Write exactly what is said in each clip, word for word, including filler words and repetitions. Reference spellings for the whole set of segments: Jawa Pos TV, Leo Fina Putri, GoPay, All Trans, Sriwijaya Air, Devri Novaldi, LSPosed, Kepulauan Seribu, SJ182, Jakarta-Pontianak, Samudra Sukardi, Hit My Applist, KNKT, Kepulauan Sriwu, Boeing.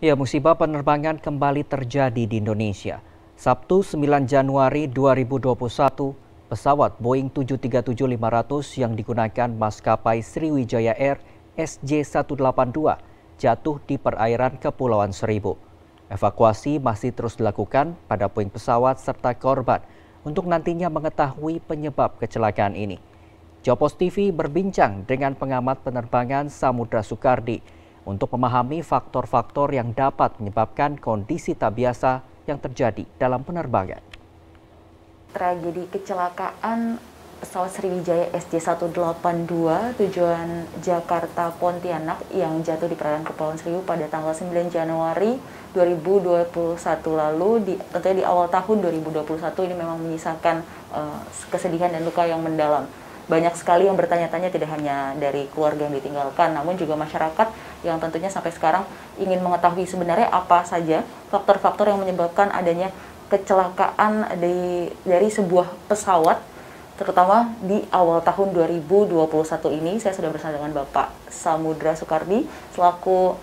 Ya, musibah penerbangan kembali terjadi di Indonesia. Sabtu sembilan Januari dua ribu dua puluh satu, pesawat Boeing tujuh tiga tujuh lima ratus yang digunakan maskapai Sriwijaya Air S J satu delapan dua jatuh di perairan Kepulauan Seribu. Evakuasi masih terus dilakukan pada puing pesawat serta korban untuk nantinya mengetahui penyebab kecelakaan ini. Jawa Pos T V berbincang dengan pengamat penerbangan Samudra Sukardi untuk memahami faktor-faktor yang dapat menyebabkan kondisi tak biasa yang terjadi dalam penerbangan. Tragedi kecelakaan pesawat Sriwijaya S J satu delapan dua tujuan Jakarta-Pontianak yang jatuh di perairan Kepulauan Sriwu pada tanggal sembilan Januari dua ribu dua puluh satu lalu, di, tentunya di awal tahun dua ribu dua puluh satu ini memang menyisakan uh, kesedihan dan luka yang mendalam. Banyak sekali yang bertanya-tanya, tidak hanya dari keluarga yang ditinggalkan, namun juga masyarakat yang tentunya sampai sekarang ingin mengetahui sebenarnya apa saja faktor-faktor yang menyebabkan adanya kecelakaan di, dari sebuah pesawat, terutama di awal tahun dua ribu dua puluh satu ini. Saya sudah bersama dengan Bapak Samudra Sukardi, selaku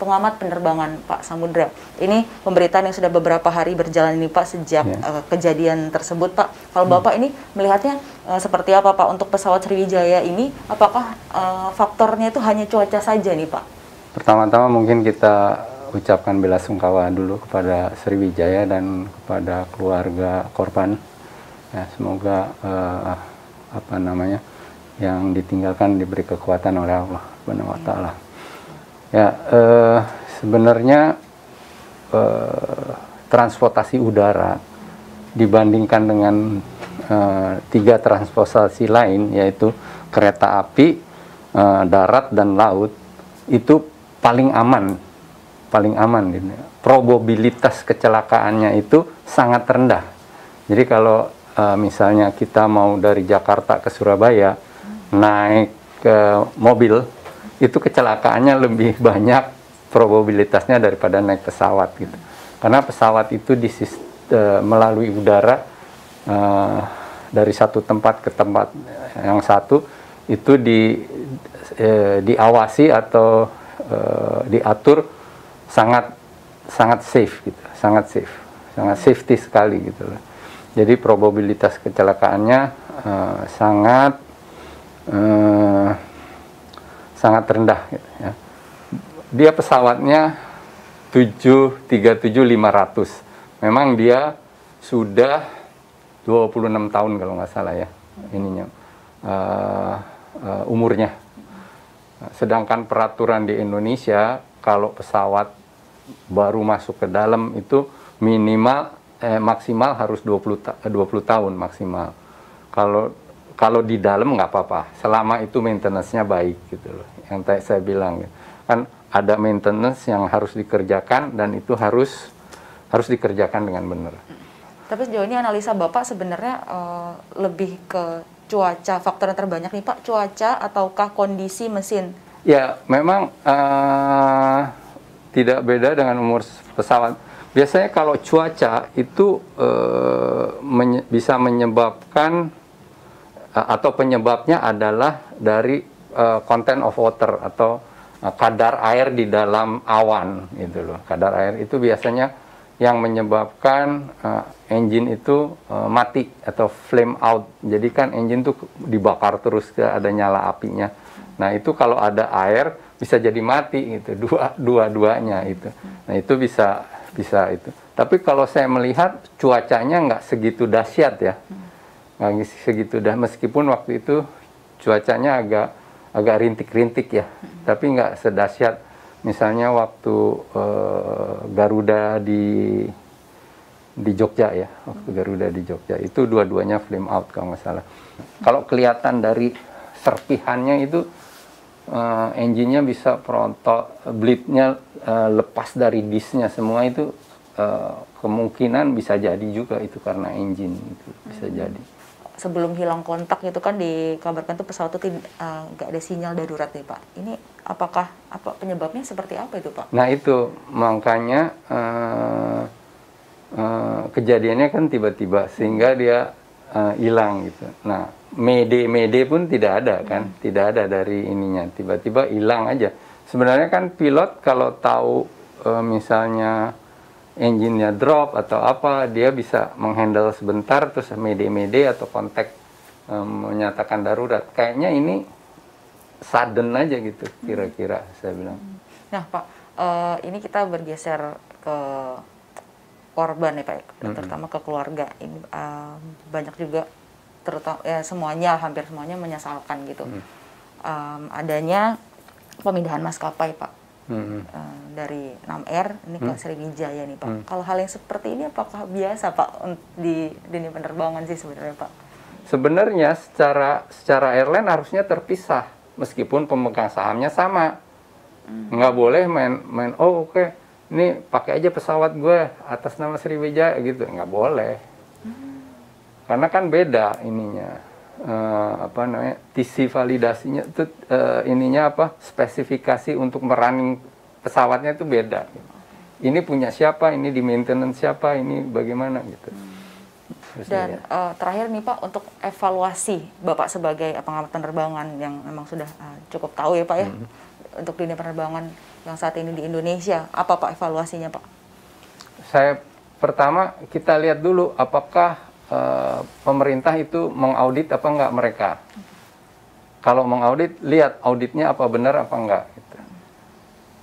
pengamat penerbangan. Pak Samudra, ini pemberitaan yang sudah beberapa hari berjalan ini Pak, sejak ya. uh, kejadian tersebut Pak. Kalau hmm. Bapak ini melihatnya uh, seperti apa Pak untuk pesawat Sriwijaya ini? Apakah uh, faktornya itu hanya cuaca saja nih Pak? Pertama-tama mungkin kita ucapkan bela sungkawa dulu kepada Sriwijaya dan kepada keluarga korban. Ya, semoga uh, apa namanya yang ditinggalkan diberi kekuatan oleh Allah Subhanahu wa Ta'ala. Ya, eh, sebenarnya eh, transportasi udara dibandingkan dengan eh, tiga transportasi lain, yaitu kereta api, eh, darat, dan laut, itu paling aman, paling aman. Probabilitas kecelakaannya itu sangat rendah. Jadi kalau eh, misalnya kita mau dari Jakarta ke Surabaya naik ke mobil, itu kecelakaannya lebih banyak probabilitasnya daripada naik pesawat gitu. Karena pesawat itu di uh, melalui udara uh, dari satu tempat ke tempat yang satu itu di uh, diawasi atau uh, diatur sangat sangat safe gitu, sangat safe, sangat safety sekali gitu loh. Jadi probabilitas kecelakaannya uh, sangat uh, sangat rendah gitu, ya. Dia pesawatnya tujuh tiga tujuh lima ratus. Memang dia sudah dua puluh enam tahun kalau nggak salah ya ininya uh, uh, umurnya. Sedangkan peraturan di Indonesia kalau pesawat baru masuk ke dalam itu minimal eh, maksimal harus dua puluh tahun maksimal. Kalau Kalau di dalam nggak apa-apa, selama itu maintenance-nya baik gitu loh. Yang tadi saya bilang kan ada maintenance yang harus dikerjakan dan itu harus harus dikerjakan dengan benar. Tapi sejauh ini analisa Bapak sebenarnya uh, lebih ke cuaca, faktor yang terbanyak nih Pak, cuaca ataukah kondisi mesin? Ya memang uh, tidak beda dengan umur pesawat. Biasanya kalau cuaca itu uh, menye- bisa menyebabkan atau penyebabnya adalah dari uh, content of water atau uh, kadar air di dalam awan gitu loh. Kadar air itu biasanya yang menyebabkan uh, engine itu uh, mati atau flame out. Jadi kan engine tuh dibakar terus, ada nyala apinya. Nah itu kalau ada air bisa jadi mati gitu, dua dua duanya itu. Nah itu bisa bisa itu. Tapi kalau saya melihat cuacanya nggak segitu dahsyat ya. Nggak segitu dah, meskipun waktu itu cuacanya agak agak rintik-rintik ya, hmm. tapi nggak sedahsyat misalnya waktu uh, Garuda di di Jogja ya, waktu hmm. Garuda di Jogja itu dua-duanya flame out kalau nggak salah. Hmm. Kalau kelihatan dari serpihannya itu uh, engine-nya bisa perontok, bleed-nya uh, lepas dari disknya semua itu uh, kemungkinan bisa jadi juga itu karena engine itu bisa hmm. jadi. Sebelum hilang kontak itu kan dikabarkan tuh pesawat itu nggak uh, ada sinyal darurat nih Pak. Ini apakah apa penyebabnya seperti apa itu Pak? Nah itu makanya uh, uh, kejadiannya kan tiba-tiba sehingga dia uh, hilang gitu. Nah mede-mede pun tidak ada kan, hmm. tidak ada dari ininya, tiba-tiba hilang aja. Sebenarnya kan pilot kalau tahu uh, misalnya engine-nya drop atau apa, dia bisa menghandle sebentar, terus mede-mede atau kontak um, menyatakan darurat. Kayaknya ini sudden aja gitu, kira-kira hmm. saya bilang. Nah Pak, uh, ini kita bergeser ke korban ya Pak, hmm. terutama ke keluarga. Ini uh, banyak juga, terutama ya, semuanya, hampir semuanya menyesalkan gitu. Hmm. Um, adanya pemindahan maskapai Pak. Hmm. Dari enam R ini ke hmm. Sriwijaya nih Pak. Hmm. Kalau hal yang seperti ini apakah biasa Pak di dunia penerbangan sih sebenarnya Pak? Sebenarnya secara secara airline harusnya terpisah meskipun pemegang sahamnya sama. Hmm. Nggak boleh main main oh oke, okay, ini pakai aja pesawat gue atas nama Sriwijaya gitu, nggak boleh. Hmm. Karena kan beda ininya. Uh, apa namanya T C validasinya itu uh, ininya apa spesifikasi untuk merunning pesawatnya itu beda. Ini punya siapa, ini di maintenance siapa, ini bagaimana gitu. Hmm. Dan uh, terakhir nih Pak, untuk evaluasi Bapak sebagai pengamat penerbangan yang memang sudah uh, cukup tahu ya Pak ya, hmm. untuk dunia penerbangan yang saat ini di Indonesia, apa Pak evaluasinya Pak? Saya pertama kita lihat dulu apakah Uh, pemerintah itu mengaudit apa enggak mereka. Okay. Kalau mengaudit, lihat auditnya apa benar apa enggak. Gitu.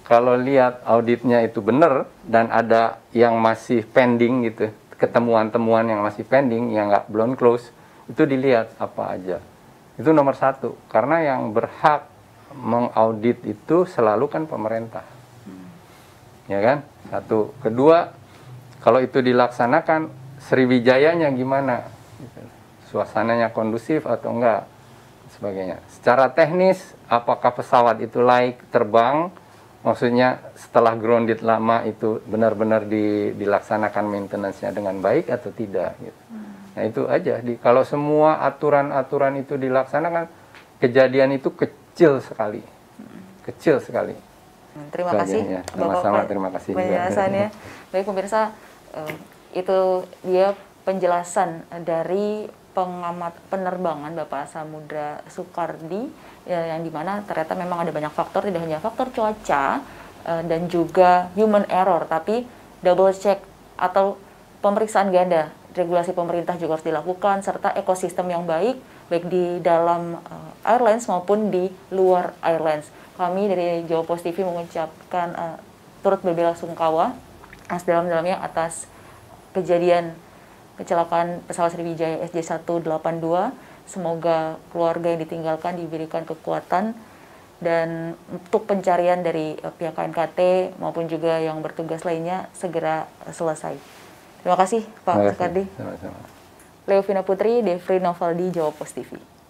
Kalau lihat auditnya itu benar dan ada yang masih pending gitu, ketemuan-temuan yang masih pending, yang enggak belum close, itu dilihat apa aja. Itu nomor satu. Karena yang berhak mengaudit itu selalu kan pemerintah. Hmm. Ya kan? Satu. Kedua, kalau itu dilaksanakan, Sriwijayanya gimana, suasananya kondusif atau enggak, sebagainya. Secara teknis, apakah pesawat itu laik terbang, maksudnya setelah grounded lama itu benar-benar di, dilaksanakan maintenance-nya dengan baik atau tidak. Gitu. Hmm. Nah itu aja, di, kalau semua aturan-aturan itu dilaksanakan, kejadian itu kecil sekali, hmm. kecil sekali. Terima kasih. Sama-sama, terima kasih. Penjelasannya. Baik pemirsa, uh, itu dia penjelasan dari pengamat penerbangan Bapak Samudra Sukardi ya, yang dimana ternyata memang ada banyak faktor, tidak hanya faktor cuaca uh, dan juga human error, tapi double check atau pemeriksaan ganda regulasi pemerintah juga harus dilakukan, serta ekosistem yang baik baik di dalam uh, airlines maupun di luar airlines. Kami dari Jawa Pos T V mengucapkan uh, turut berbela sungkawa sedalam-dalamnya atas kejadian kecelakaan pesawat Sriwijaya S J satu delapan dua. Semoga keluarga yang ditinggalkan diberikan kekuatan, dan untuk pencarian dari pihak K N K T maupun juga yang bertugas lainnya segera selesai. Terima kasih Pak Sekardi. Leo Fina Putri, Devri Novaldi, Jawa Pos T V.